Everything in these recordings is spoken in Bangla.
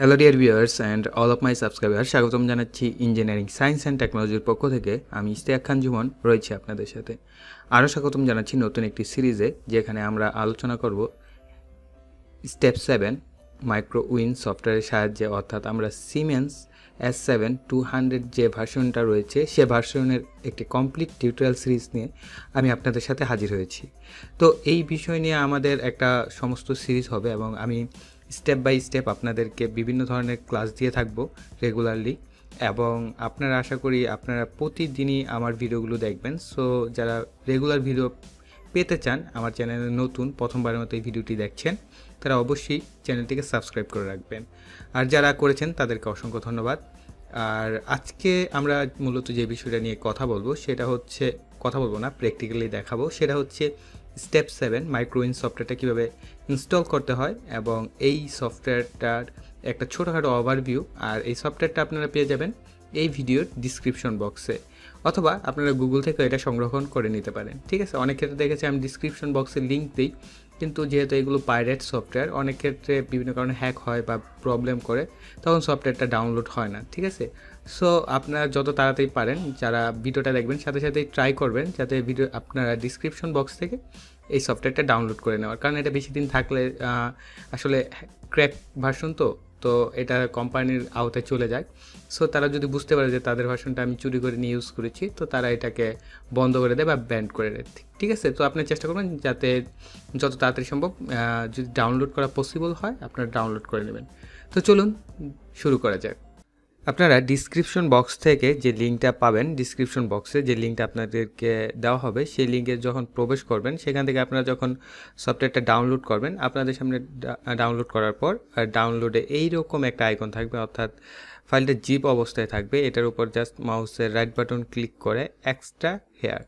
Hello dear viewers and all of my subscribers स्वागतम जानाच्छि इंजिनियरिंग साइंस एंड टेक्नोलॉजिर पक्ष थेके आमि स्टेकखान जीवन रयेछि आपनादेर साथे आरो स्वागतम जानाच्छि नतुन एकटी सीरीजे जेखाने आमरा आलोचना करब स्टेप 7 माइक्रोविन सफ्टवेयरेर साहाज्ये अर्थात आमरा सीमेंस S7-200 जे भार्सनटा रयेछे सेई भार्सनेर एकटी कमप्लीट टिউটোরিয়াল सीरीज निये आमि आपनादेर साथे हाजिर हयेछि। तो एई विषय निये आमादेर एकटा समस्त सीरीज होबे एबं आमि स्टेप बाई स्टेप आपनादेरके विभिन्न धरनेर क्लास दिए थाकबो रेगुलारली एबं आपनारा आशा करी आपनारा प्रतिदिनई आमार भिडियोगुलो देखबेन। सो जारा रेगुलार भिडियो पेते चान आमार चैनेले नतुन प्रथमबारेर मतो एई भिडियोटी देखछेन तारा अवश्यई चैनलटिके सबस्क्राइब करे राखबेन आर जारा करेछेन तादेरके असंख्य धन्यवाद। आर आजके आमरा मूलत जे विषयटा निये कथा बोलबो सेटा होच्छे कथा बोलबो ना प्रैक्टिकली देखाबो सेटा होच्छे स्टेप 7 माइक्रोविन सफ्टवेयरटा किभाबे इन्स्टल करते हय एबं एई सफ्टवेयरटार एकटा छोटखाटो ओभारभिउ आर एई सफ्टवेयरटा आपनारा पेये जाबेन एई भिडियोर डिस्क्रिप्शन बक्से अथवा आपनारा गुगल थेके एटा संरक्षण करे निते पारेन। ठीक आछे, अनेक क्षेत्रे देखेछि आमि डिस्क्रिप्शन बक्से लिंक देई किन्तु जेहेतु एगुलो पाइरेट सफ्टवेयर अनेक क्षेत्रे विभिन्न कारणे हैक हय बा प्रब्लेम करे तखन सफ्टवेयरटा डाउनलोड हय ना। ठीक आछे, सो आपनारा जत ताड़ाताड़ी पारेन जारा भिडियोटा देखबेन साथे साथेई ट्राई करबेन जाते भिडियो आपनारा डिस्क्रिप्शन बक्स थेके एई सफ्टवेयरटा डाउनलोड करे नेওয়ার कारण एटा बेशी दिन थाकले आसले क्रैक भार्सन तो এটা কোম্পানির আওতায় চলে যায়। সো তারা যদি বুঝতে পারে যে তাদের ভার্সনটা আমি চুরি করে নিয়ে ইউজ করেছি তো তারা এটাকে বন্ধ করে দেয় বা ব্যান করে দেয়। ঠিক আছে, তো আপনি চেষ্টা করবেন যাতে যত তাড়াতাড়ি সম্ভব যদি ডাউনলোড করা পসিবল হয় আপনারা ডাউনলোড করে নেবেন। তো চলুন শুরু করা যাক। আপনারা ডিসক্রিপশন বক্স থেকে যে লিঙ্কটা পাবেন ডিসক্রিপশন বক্সে যে লিঙ্কটা আপনাদেরকে দেওয়া হবে সেই লিঙ্কে যখন প্রবেশ করবেন সেখান থেকে আপনারা যখন সফটওয়্যারটা ডাউনলোড করবেন আপনাদের সামনে ডাউনলোড করার পর ডাউনলোডে এইরকম একটা আইকন থাকবে অর্থাৎ ফাইলটা জিপ অবস্থায় থাকবে। এটার উপর জাস্ট মাউসের রাইট বাটন ক্লিক করে এক্সট্রা হেয়ার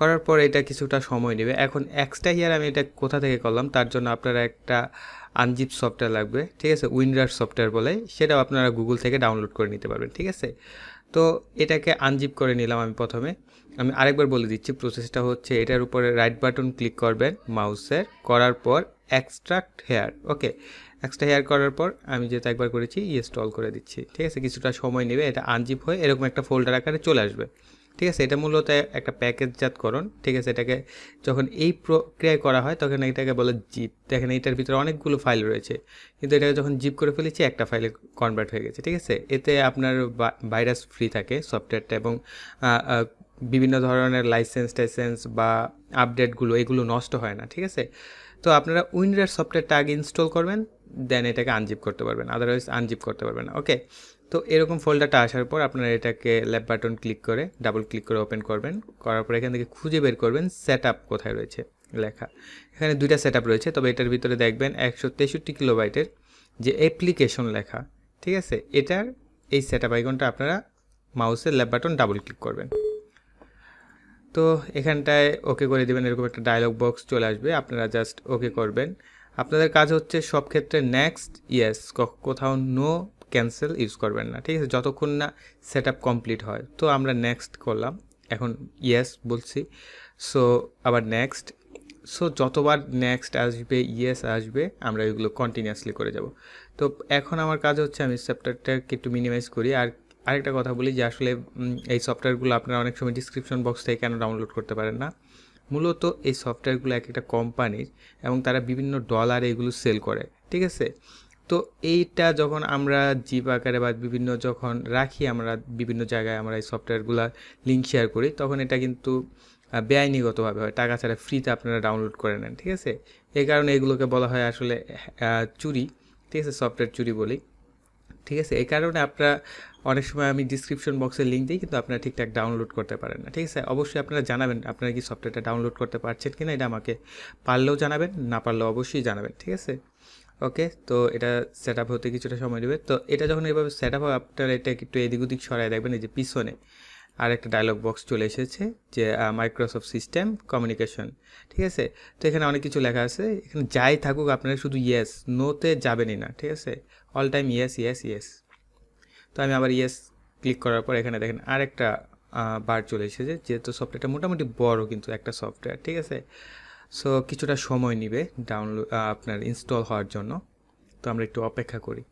করার পর এটা কিছুটা সময় নেবে। এখন এক্সট্রা হেয়ার আমি এটা কোথা থেকে করলাম তার জন্য আপনারা একটা আনজিপ সফটওয়্যার লাগবে। ঠিক আছে, উইন্ডার সফটওয়্যার বলে সেটাও আপনারা গুগল থেকে ডাউনলোড করে নিতে পারবেন। ঠিক আছে, তো এটাকে আনজিপ করে নিলাম আমি প্রথমে। আমি আরেকবার বলে দিচ্ছি প্রসেসটা হচ্ছে এটার উপরে রাইট বাটন ক্লিক করবেন মাউসের করার পর extract here. Okay, extract here করার পর আমি যেটা একবার করেছি ইনস্টল করে দিচ্ছি। ঠিক আছে, কিছুটা সময় নেবে এটা আনজিপ হয়ে এরকম একটা ফোল্ডার আকারে চলে আসবে। ঠিক আছে, এটা মূলত একটা প্যাকেজজাতকরণ। ঠিক আছে, এটাকে যখন এই প্রক্রিয়া করা হয় তখন এটাকে বলে জিপ। দেখেন এটার ভিতরে অনেকগুলো ফাইল রয়েছে কিন্তু এটাকে যখন জিপ করে ফেলেছি একটা ফাইলে কনভার্ট হয়ে গেছে। ঠিক আছে, এতে আপনার ভাইরাস ফ্রি থাকে সফটওয়্যারটা এবং বিভিন্ন ধরনের লাইসেন্স টাইসেন্স বা আপডেটগুলো এগুলো নষ্ট হয় না। ঠিক আছে, তো আপনারা উইন্ডার সফটওয়্যারটা আগে ইনস্টল করবেন দেন এটাকে আনজিপ করতে পারবেন আদারওয়াইজ আনজিপ করতে পারবেন না। ওকে, তো এরকম ফোল্ডারটা আসার পর আপনারা এটাকে লেফট বাটন ক্লিক করে ডাবল ক্লিক করে ওপেন করবেন করার পর এখান থেকে খুঁজে বের করবেন সেট আপ কোথায় রয়েছে লেখা। এখানে দুইটা সেট আপ রয়েছে তবে এটার ভিতরে দেখবেন 163 কিলোবাইটের যে অ্যাপ্লিকেশন লেখা। ঠিক আছে, এটার এই সেট আপ আইকনটা আপনারা মাউসের লেফট বাটন ডাবল ক্লিক করবেন। তো এখানটায় ওকে করে দেবেন এরকম একটা ডায়লগ বক্স চলে আসবে আপনারা জাস্ট ওকে করবেন। আপনাদের কাজ হচ্ছে সব ক্ষেত্রে নেক্সট ইয়েস কোথাও নো ক্যান্সেল ইউজ করবেন না। ঠিক আছে, যতক্ষণ না সেট আপ কমপ্লিট হয়। তো আমরা নেক্সট করলাম এখন ইয়েস বলছি। সো আবার নেক্সট, সো যতবার নেক্সট আসবে ইয়েস আসবে আমরা এগুলো কন্টিনিউয়াসলি করে যাব। তো এখন আমার কাজ হচ্ছে আমি সফটওয়্যারটাকে একটু মিনিমাইজ করি। আর আরেকটা কথা বলি যে আসলে এই সফটওয়্যারগুলো আপনারা অনেক সময় ডিসক্রিপশন বক্স থেকে কেন ডাউনলোড করতে পারেন না, মূলত এই সফটওয়্যারগুলো এক একটা কোম্পানির এবং তারা বিভিন্ন ডলারে এগুলো সেল করে। ঠিক আছে, তো এইটা যখন আমরা জিপ আকারে বা বিভিন্ন যখন রাখি আমরা বিভিন্ন জায়গায় আমরা এই সফটওয়্যারগুলো লিঙ্ক শেয়ার করি তখন এটা কিন্তু বেআইনিগতভাবে হয় টাকা ছাড়া ফ্রিতে আপনারা ডাউনলোড করে নেন। ঠিক আছে, এই কারণে এগুলোকে বলা হয় আসলে চুরি। ঠিক আছে, সফটওয়্যার চুরি বলি। ঠিক আছে, এই কারণে আপনারা অনেক সময় আমি ডিসক্রিপশন বক্সে লিঙ্ক দিই কিন্তু আপনারা ঠিকঠাক ডাউনলোড করতে পারেন না। ঠিক আছে, অবশ্যই আপনারা জানাবেন আপনারা কি সফটওয়্যারটা ডাউনলোড করতে পারছেন কি না, এটা আমাকে পারলেও জানাবেন না পারলেও অবশ্যই জানাবেন। ঠিক আছে, ওকে, তো এটা সেট আপ হতে কিছুটা সময় নেবে। তো এটা যখন এইভাবে সেট আপ হয় আপনারা এটা একটু এদিক ওদিক সরাই দেখবেন। এই যে পিছনে আর একটা ডায়লগ বক্স চলে এসেছে যে মাইক্রোসফট সিস্টেম কমিউনিকেশন। ঠিক আছে, তো এখানে অনেক কিছু লেখা আছে এখানে যাই থাকুক আপনারা শুধু ইয়েস নোতে যাবেনই না। ঠিক আছে, all time yes yes yes. তো আমি আবার ইয়েস ক্লিক করার পর এখানে দেখেন আরেকটা বার চলে এসেছে যেহেতু সফটওয়্যারটা মোটামুটি বড় কিন্তু একটা সফটওয়্যার। ঠিক আছে, সো কিছুটা সময় নেবে ডাউনলোড আপনার ইনস্টল হওয়ার জন্য। तो আমরা একটু অপেক্ষা করি।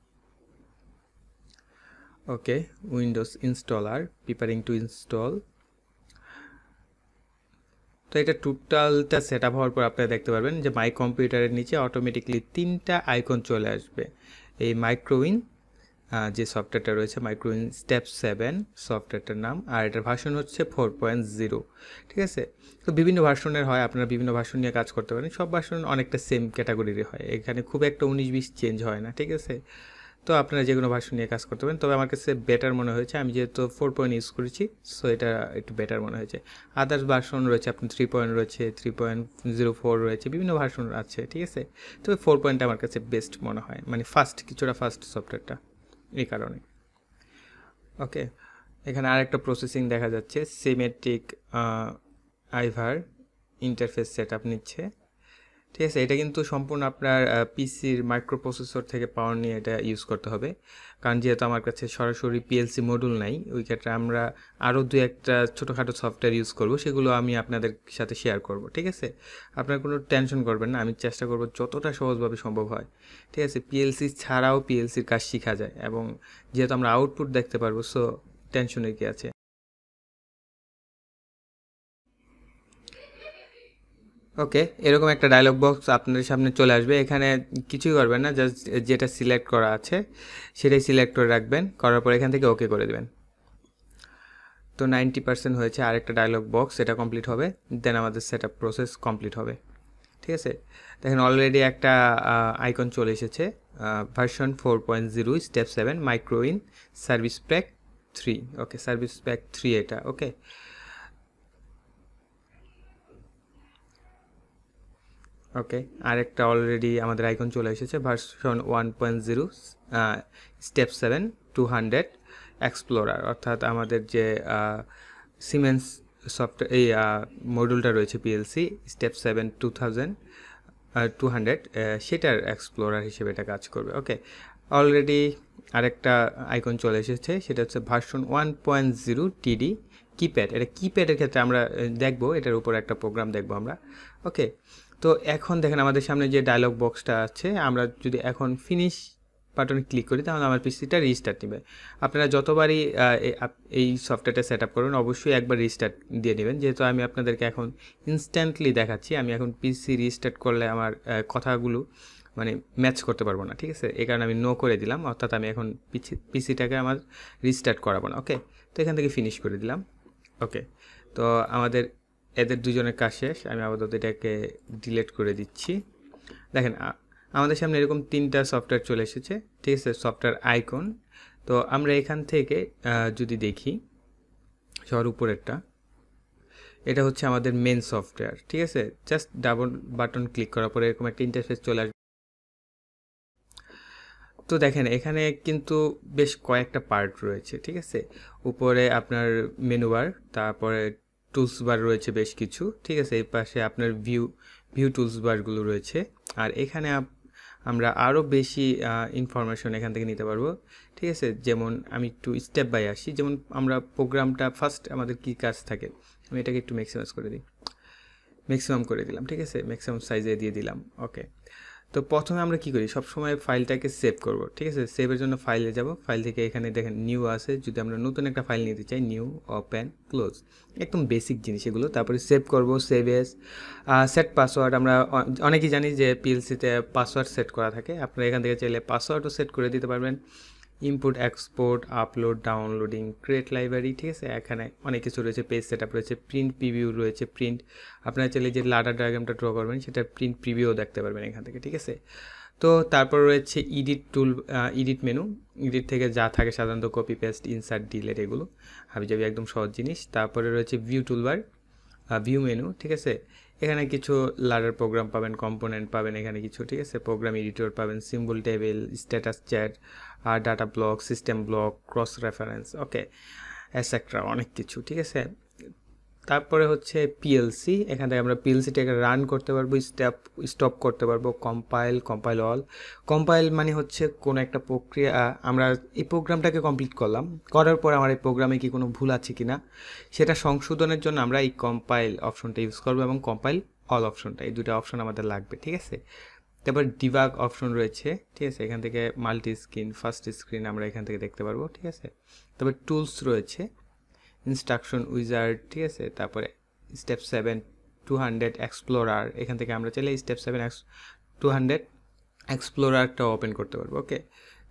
Okay, Windows installer preparing to install. তো এটা টোটালটা সেটআপ হওয়ার পর আপনারা দেখতে পারবেন যে মাই কম্পিউটারের নিচে অটোমেটিকলি তিনটা আইকন চলে আসবে। এই মাইক্রোউইন যে সফটওয়্যারটা রয়েছে, মাইক্রোউইন স্টেপ 7 সফটওয়্যারটার নাম, আর এটার ভার্সন হচ্ছে 4.0। ঠিক আছে, তো বিভিন্ন ভার্সনের হয়, আপনারা বিভিন্ন ভার্সন নিয়ে কাজ করতে পারেন। সব ভার্সন অনেকটা সেম ক্যাটাগরির হয়, এখানে খুব একটা 19-20 চেঞ্জ হয় না। ঠিক আছে, তো আপনারা যে কোনো ভার্সন নিয়ে কাজ করতে পারেন। তবে আমার কাছে বেটার মনে হয়েছে, আমি যেহেতু 4.0 ইউজ করেছি, সো এটা একটু বেটার মনে হয়েছে। আদার্স ভার্সন রয়েছে, আপনি 3.0 রয়েছে, 3.04 রয়েছে, বিভিন্ন ভার্সন আছে। ঠিক আছে, তবে 4.0টা আমার কাছে বেস্ট মনে হয়, মানে ফার্স্ট, কিছুটা ফার্স্ট সফটওয়্যারটা, এই কারণে। ওকে, এখানে আরেকটা প্রসেসিং দেখা যাচ্ছে, সিমেটিক আইভার ইন্টারফেস সেট আপ নিচ্ছে। ঠিক আছে, এটা কিন্তু সম্পূর্ণ আপনার পিসির মাইক্রোপ্রসেসর থেকে পাওয়ার নিয়ে এটা ইউজ করতে হবে, কারণ যেহেতু আমার কাছে সরাসরি পিএলসি মডিউল নাই, ওই ক্ষেত্রে আমরা আরও দুই একটা ছোটোখাটো সফটওয়্যার ইউজ করব, সেগুলো আমি আপনাদের সাথে শেয়ার করব। ঠিক আছে, আপনারা কোনো টেনশন করবেন না, আমি চেষ্টা করব যতটা সহজভাবে সম্ভব হয়। ঠিক আছে, পিএলসি ছাড়াও পিএলসির কাজ শেখা যায়, এবং যেহেতু আমরা আউটপুট দেখতে পারবো, সো টেনশনের কি আছে। ওকে, এরকম একটা ডায়লগ বক্স আপনাদের সামনে চলে আসবে। এখানে কিছুই করবেন না, জাস্ট যেটা সিলেক্ট করা আছে সেটাই সিলেক্ট করে রাখবেন, করার পর এখান থেকে ওকে করে দেবেন। তো 90% হয়েছে, আরেকটা ডায়লগ বক্স এটা কমপ্লিট হবে, দেন আমাদের সেটআপ প্রসেস কমপ্লিট হবে। ঠিক আছে, দেখেন অলরেডি একটা আইকন চলে এসেছে, version 4.0 step 7 MicroWIN service pack 3। Okay, service pack 3 এটা। ওকে, ওকে, আরেকটা অলরেডি আমাদের আইকন চলে এসেছে, ভার্সন 1.0 স্টেপ 7-200 এক্সপ্লোরার, অর্থাৎ আমাদের যে সিমেন্স সফটওয়্যার এই মডিউলটা রয়েছে পিএলসি স্টেপ 7-200 সেটার এক্সপ্লোরার হিসেবে এটা কাজ করবে। ওকে, অলরেডি আরেকটা আইকন চলে এসেছে, সেটা হচ্ছে ভার্সন 1.0 টিডি কিপ্যাড। এটা কিপ্যাডের ক্ষেত্রে আমরা দেখব, এটার উপর একটা প্রোগ্রাম দেখব আমরা। ওকে, তো এখন দেখেন আমাদের সামনে যে ডায়লগ বক্সটা আছে, আমরা যদি এখন ফিনিশ বাটনে ক্লিক করি, তাহলে আমার পিসিটা রিস্টার্ট নেবে। আপনারা যতবারই এই সফটওয়্যারটা সেট আপ করবেন, অবশ্যই একবার রিস্টার্ট দিয়ে নেবেন। যেহেতু আমি আপনাদেরকে এখন ইনস্ট্যান্টলি দেখাচ্ছি, আমি এখন পিসি রিস্টার্ট করলে আমার কথাগুলো মানে ম্যাচ করতে পারবো না। ঠিক আছে, এই কারণে আমি নো করে দিলাম, অর্থাৎ আমি এখন পিসিটাকে আমার রিস্টার্ট করাবো না। ওকে, তো এখান থেকে ফিনিশ করে দিলাম। ওকে, তো আমাদের এদের দুজনের কাজ শেষ। আমি আপাতত এটাকে ডিলিট করে দিচ্ছি। দেখেন আমাদের সামনে এরকম তিনটা সফটওয়্যার চলে এসেছে। ঠিক আছে, সফটওয়্যার আইকন। তো আমরা এখান থেকে যদি দেখি সর উপরেরটা, এটা হচ্ছে আমাদের মেন সফটওয়্যার। ঠিক আছে, জাস্ট ডাবল বাটন ক্লিক করার পরে এরকম একটা ইন্টারফেস চলে আসবে। তো দেখেন এখানে কিন্তু বেশ কয়েকটা পার্ট রয়েছে। ঠিক আছে, উপরে আপনার মেনুবার, তারপরে টুলস বার রয়েছে বেশ কিছু। ঠিক আছে, এই পাশে আপনার ভিউ টুলস বারগুলো রয়েছে, আর এখানে আমরা আরও বেশি ইনফরমেশন এখান থেকে নিতে পারবো। ঠিক আছে, যেমন আমি একটু স্টেপ বাই আসি, যেমন আমরা প্রোগ্রামটা ফার্স্ট আমাদের কি কাজ থাকে, আমি এটাকে একটু ম্যাক্সিমাইজ করে দিই, ম্যাক্সিমাম করে দিলাম। ঠিক আছে, ম্যাক্সিমাম সাইজে দিয়ে দিলাম। ওকে, তো প্রথমে আমরা কি করি, সবসময় ফাইলটাকে সেভ করব। ঠিক আছে, সেভের জন্য ফাইলে যাব, ফাইল থেকে এখানে দেখেন নিউ আছে। যদি আমরা নতুন একটা ফাইল নিতে চাই, নিউ, ওপেন, ক্লোজ, একদম বেসিক জিনিস এগুলো। তারপরে সেভ করব, সেভ এস, সেট পাসওয়ার্ড। আমরা অনেকেই জানি যে পিএলসিতে পাসওয়ার্ড সেট করা থাকে, আপনারা এখান থেকে চাইলে পাসওয়ার্ডও সেট করে দিতে পারবেন। Import, export, upload, downloading, create library. ঠিক আছে, এখানে অনেক কিছু রয়েছে, পেজ সেটআপ রয়েছে, প্রিন্ট প্রিভিউ রয়েছে, প্রিন্ট আপনারা চাইলে যে লাডার ডায়াগ্রামটা ড্র করবেন সেটা প্রিন্ট প্রিভিউও দেখতে পারবেন এখান থেকে। ঠিক আছে, তো তারপর রয়েছে edit tool, edit menu, edit থেকে যা থাকে সাধারণত কপি পেস্ট, ইনসার্ট, ডিলেট, এগুলো হাবিজাবি একদম সহজ জিনিস। তারপরে রয়েছে ভিউ টুলবার, ভিউ মেনু। ঠিক আছে, এখানে কিছু লাডার প্রোগ্রাম পাবেন, কম্পোনেন্ট পাবেন এখানে কিছু। ঠিক আছে, প্রোগ্রাম এডিটর পাবেন, সিম্বল টেবিল, স্ট্যাটাস চ্যাট, আর data block, system block, cross reference, okay, etcetera, অনেক কিছু। ঠিক আছে, তারপরে হচ্ছে পিএলসি, এখান থেকে আমরা পিএলসিটাকে রান করতে পারবো, স্টপ করতে পারবো, কম্পাইল, কম্পাইল অল। কম্পাইল মানে হচ্ছে কোনো একটা প্রক্রিয়া, আমরা এই প্রোগ্রামটাকে কমপ্লিট করলাম, করার পর আমার এই প্রোগ্রামে কি কোনো ভুল আছে কি না সেটা সংশোধনের জন্য আমরা এই কম্পাইল অপশনটা ইউজ করবো, এবং কম্পাইল অল অপশনটা, এই দুটো অপশন আমাদের লাগবে। ঠিক আছে, তারপর ডিবাগ অপশন রয়েছে ঠিক আছে এখান থেকে মাল্টি স্ক্রিন ফার্স্ট স্ক্রিন আমরা এখান থেকে দেখতে পারবো ঠিক আছে তারপর টুলস রয়েছে ইনস্ট্রাকশন উইজার্ড ঠিক আছে তারপরে স্টেপ 7-200 এক্সপ্লোরার এখান থেকে আমরা চাইলে স্টেপ 7-200 এক্সপ্লোরারটা ওপেন করতে পারবো ওকে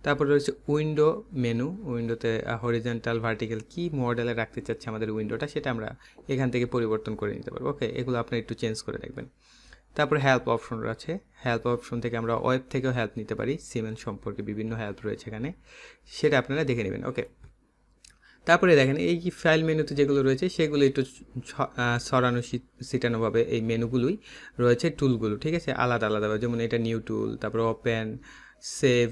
তারপর রয়েছে উইন্ডো মেনু উইন্ডোতে হরিজন্টাল ভার্টিক্যাল কি মডেলে রাখতে চাচ্ছি আমাদের উইন্ডোটা সেটা আমরা এখান থেকে পরিবর্তন করে নিতে পারবো ওকে এগুলো আপনি একটু চেঞ্জ করে দেখবেন তারপর হেল্প অপশন আছে হেল্প অপশন থেকে আমরা ওয়েব থেকেও হেল্প নিতে পারি সিমেন্স সম্পর্কে বিভিন্ন হেল্প রয়েছে এখানে সেটা আপনারা দেখে নেবেন ওকে তারপরে দেখেন এই কি ফাইল মেনুতে যেগুলো রয়েছে সেগুলো একটু সরানো সিটানো ভাবে এই মেনুগুলোই রয়েছে টুলগুলো ঠিক আছে আলাদা আলাদা যেমন এটা নিউ টুল তারপর ওপেন সেভ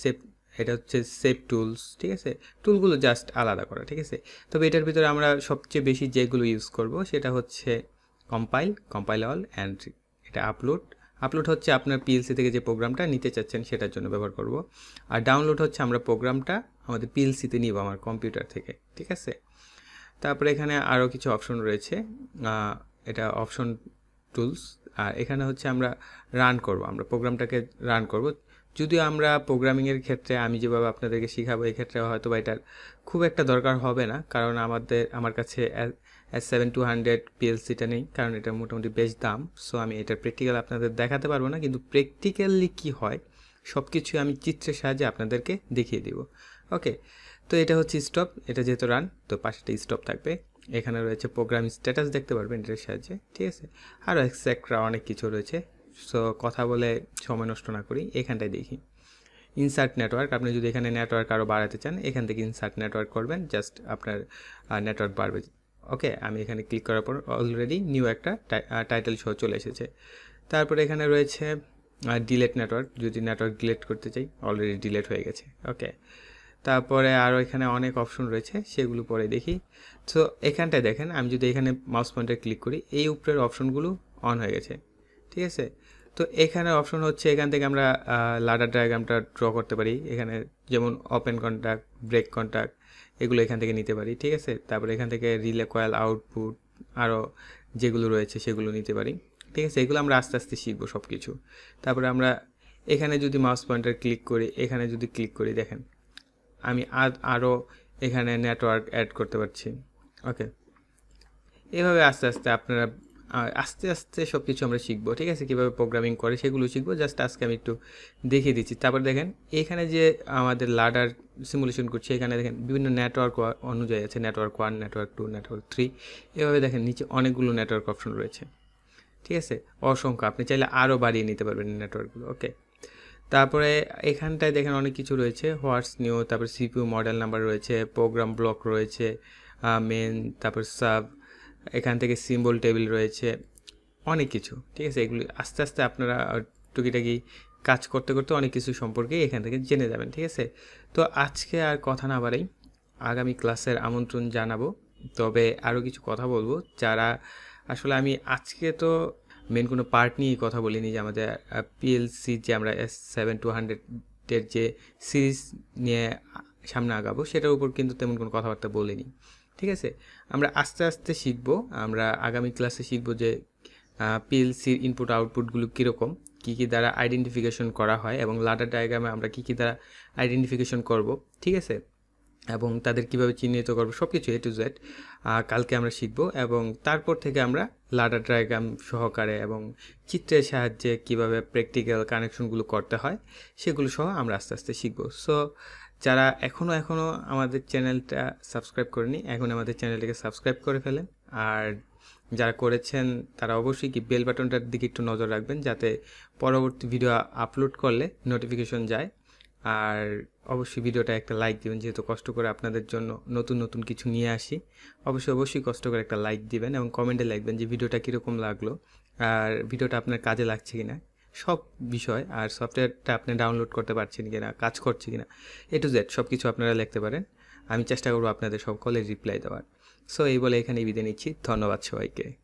সেভ এটা হচ্ছে সেভ টুলস ঠিক আছে টুলগুলো জাস্ট আলাদা করা ঠিক আছে তবে এটার ভিতরে আমরা সবচেয়ে বেশি যেগুলো ইউজ করব সেটা হচ্ছে কম্পাইল কম্পাইল অল অ্যান্ড এটা আপলোড আপলোড হচ্ছে আপনার পিএলসি থেকে যে প্রোগ্রামটা নিতে চাচ্ছেন সেটার জন্য ব্যবহার করব আর ডাউনলোড হচ্ছে আমরা প্রোগ্রামটা আমাদের পিএলসিতে নিব আমার কম্পিউটার থেকে ঠিক আছে তারপরে এখানে আরও কিছু অপশন রয়েছে এটা অপশন টুলস আর এখানে হচ্ছে আমরা রান করব আমরা প্রোগ্রামটাকে রান করব যদিও আমরা প্রোগ্রামিংয়ের ক্ষেত্রে আমি যেভাবে আপনাদেরকে শেখাবো এই ক্ষেত্রে হয়তো বা এটার খুব একটা দরকার হবে না কারণ আমার কাছে S7-200 PLCটা নেই কারণ এটা মোটামুটি বেশ দাম সো আমি এটার প্র্যাকটিক্যাল আপনাদের দেখাতে পারবো না কিন্তু প্র্যাকটিক্যালি কি হয় সব কিছুই আমি চিত্রের সাহায্যে আপনাদেরকে দেখিয়ে দিব ওকে তো এটা হচ্ছে স্টপ এটা যেহেতু রান তো পাশেটা স্টপ থাকবে এখানে রয়েছে প্রোগ্রাম স্ট্যাটাস দেখতে পারবেন এটার সাহায্যে ঠিক আছে আরও এক্সট্রা অনেক কিছু রয়েছে সো কথা বলে সময় নষ্ট না করি এখানটায় দেখি ইনসার্ট নেটওয়ার্ক আপনি যদি এখানে নেটওয়ার্ক আরও বাড়াতে চান এখান থেকে ইনসার্ট নেটওয়ার্ক করবেন জাস্ট আপনার নেটওয়ার্ক বাড়বে ওকে আমি এখানে ক্লিক করার পর অলরেডি নিউ একটা টাইটেল শো চলে এসেছে তারপরে এখানে রয়েছে ডিলেট নেটওয়ার্ক যদি নেটওয়ার্ক ডিলেট করতে চাই অলরেডি ডিলেট হয়ে গেছে ওকে তারপরে আরও এখানে অনেক অপশন রয়েছে সেগুলো পরে দেখি সো এখানটায় দেখেন আমি যদি এখানে মাউস পয়েন্টার ক্লিক করি এই উপরের অপশনগুলো অন হয়ে গেছে ঠিক আছে তো এখানে অপশন হচ্ছে এখান থেকে আমরা লাডার ডায়াগ্রামটা ড্র করতে পারি এখানে যেমন ওপেন কন্ট্যাক্ট ব্রেক কন্ট্যাক্ট এগুলো এখান থেকে নিতে পারি ঠিক আছে তারপরে এখান থেকে রিলে কয়েল আউটপুট আরও যেগুলো রয়েছে সেগুলো নিতে পারি ঠিক আছে এগুলো আমরা আস্তে আস্তে শিখবো সব কিছু তারপরে আমরা এখানে যদি মাউস পয়েন্টার ক্লিক করি এখানে যদি ক্লিক করি দেখেন আমি আরও এখানে নেটওয়ার্ক অ্যাড করতে পারছি ওকে এভাবে আস্তে আস্তে সব কিছু আমরা শিখবো ঠিক আছে কীভাবে প্রোগ্রামিং করে সেগুলো শিখবো জাস্ট আজকে আমি একটু দেখিয়ে দিচ্ছি তারপর দেখেন এখানে যে আমাদের লাডার সিমুলেশন করছে এখানে দেখেন বিভিন্ন নেটওয়ার্ক অনুযায়ী আছে নেটওয়ার্ক 1 নেটওয়ার্ক 2 নেটওয়ার্ক 3 এভাবে দেখেন নিচে অনেকগুলো নেটওয়ার্ক অপশন রয়েছে ঠিক আছে অসংখ্য আপনি চাইলে আরও বাড়িয়ে নিতে পারবেন নেটওয়ার্কগুলো ওকে তারপরে এখানটায় দেখেন অনেক কিছু রয়েছে হোয়াটস নিউ তারপর সিপিইউ মডেল নাম্বার রয়েছে প্রোগ্রাম ব্লক রয়েছে মেন তারপর সাব এখান থেকে সিম্বল টেবিল রয়েছে অনেক কিছু ঠিক আছে এগুলি আস্তে আস্তে আপনারা টুকিটাকি কাজ করতে করতে অনেক কিছু সম্পর্কে এখান থেকে জেনে যাবেন ঠিক আছে তো আজকে আর কথা না বাড়াই আগামী ক্লাসের আমন্ত্রণ জানাবো তবে আরও কিছু কথা বলবো যারা আসলে আমি আজকে তো মেন কোনো পার্ট নিয়েই কথা বলিনি যে আমাদের পিএলসি যে আমরা S7-200-এর যে সিরিজ নিয়ে সামনে আগাবো সেটার উপর কিন্তু তেমন কোনো কথাবার্তা বলিনি ঠিক আছে আমরা আস্তে আস্তে শিখব আমরা আগামী ক্লাসে শিখব যে পিএলসির ইনপুট আউটপুটগুলো কীরকম কী কী দ্বারা আইডেন্টিফিকেশন করা হয় এবং লাডার ডায়াগ্রামে আমরা কী কী দ্বারা আইডেন্টিফিকেশন করব ঠিক আছে এবং তাদের কীভাবে চিহ্নিত করব সব কিছু A to Z কালকে আমরা শিখব এবং তারপর থেকে আমরা লাডার ডায়াগ্রাম সহকারে এবং চিত্রের সাহায্যে কীভাবে প্র্যাকটিক্যাল কানেকশনগুলো করতে হয় সেগুলো সহ আমরা আস্তে আস্তে শিখব সো যারা এখনও আমাদের চ্যানেলটা সাবস্ক্রাইব করেনি এখন আমাদের চ্যানেলটাকে সাবস্ক্রাইব করে ফেলেন আর যারা করেছেন তারা অবশ্যই কি বেল বাটনটার দিকে একটু নজর রাখবেন যাতে পরবর্তী ভিডিও আপলোড করলে নোটিফিকেশন যায় আর অবশ্যই ভিডিওটা একটা লাইক দিবেন যেহেতু কষ্ট করে আপনাদের জন্য নতুন নতুন কিছু নিয়ে আসি অবশ্যই কষ্ট করে একটা লাইক দিবেন এবং কমেন্টে লিখবেন যে ভিডিওটা কীরকম লাগলো আর ভিডিওটা আপনার কাজে লাগছে কিনা সব বিষয় আর সফটওয়্যারটা আপনি ডাউনলোড করতে পারছেন কিনা কাজ করছে কিনা A to Z সব কিছু আপনারা লিখতে পারেন আমি চেষ্টা করব আপনাদের সকলের রিপ্লাই দেওয়ার সো এই বলে এখানে বিদায় নিচ্ছি ধন্যবাদ সবাইকে।